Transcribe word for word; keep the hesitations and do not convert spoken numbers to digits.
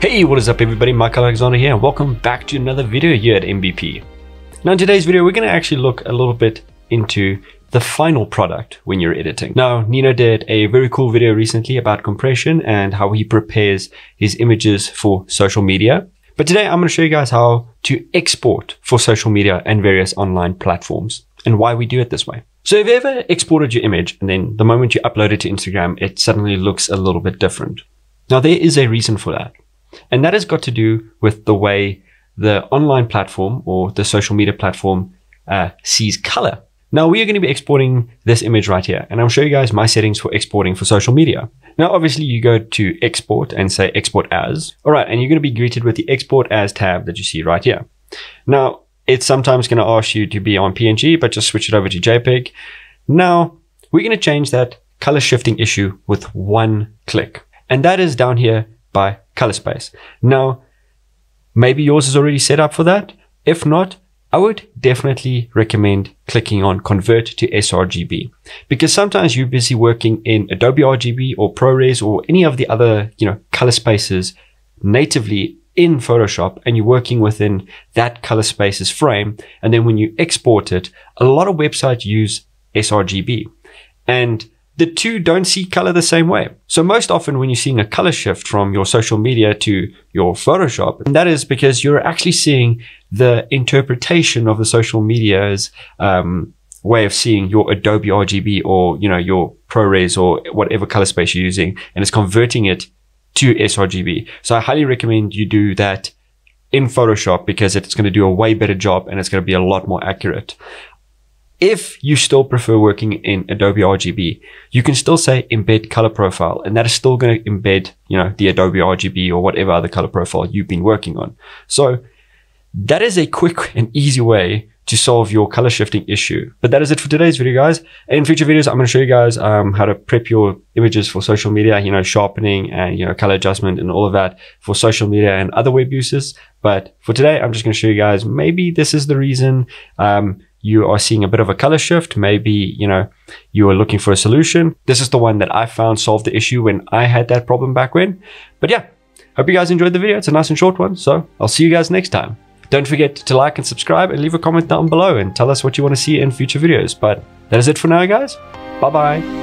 Hey, what is up everybody, Michael Alexander here and welcome back to another video here at M B P. Now in today's video, we're going to actually look a little bit into the final product when you're editing. Now, Nino did a very cool video recently about compression and how he prepares his images for social media. But today I'm going to show you guys how to export for social media and various online platforms and why we do it this way. So if you ever exported your image and then the moment you upload it to Instagram, it suddenly looks a little bit different. Now there is a reason for that. And that has got to do with the way the online platform or the social media platform uh, sees color. Now we are going to be exporting this image right here. And I'll show you guys my settings for exporting for social media. Now, obviously you go to export and say export as. All right. And you're going to be greeted with the export as tab that you see right here. Now it's sometimes going to ask you to be on P N G, but just switch it over to JPEG. Now we're going to change that color shifting issue with one click. And that is down here by color space. Now, maybe yours is already set up for that. If not, I would definitely recommend clicking on convert to s R G B, because sometimes you're busy working in Adobe R G B or ProRes or any of the other, you know, color spaces natively in Photoshop, and you're working within that color space's frame. And then when you export it, a lot of websites use s R G B, and the two don't see color the same way. So most often when you're seeing a color shift from your social media to your Photoshop, and that is because you're actually seeing the interpretation of the social media's um, way of seeing your Adobe R G B or, you know, your ProRes or whatever color space you're using, and it's converting it to s R G B. So I highly recommend you do that in Photoshop, because it's going to do a way better job and it's going to be a lot more accurate. If you still prefer working in Adobe R G B, you can still say embed color profile, and that is still going to embed, you know, the Adobe R G B or whatever other color profile you've been working on. So that is a quick and easy way to solve your color shifting issue. But that is it for today's video, guys. In future videos, I'm going to show you guys um, how to prep your images for social media, you know, sharpening and, you know, color adjustment and all of that for social media and other web uses. But for today, I'm just going to show you guys, maybe this is the reason, um, you are seeing a bit of a color shift. Maybe, you know, you are looking for a solution. This is the one that I found solved the issue when I had that problem back when. But yeah, hope you guys enjoyed the video. It's a nice and short one. So I'll see you guys next time. Don't forget to like and subscribe and leave a comment down below and tell us what you want to see in future videos. But that is it for now, guys. Bye-bye.